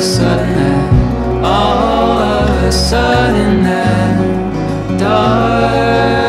a sudden, all of a sudden, that dark.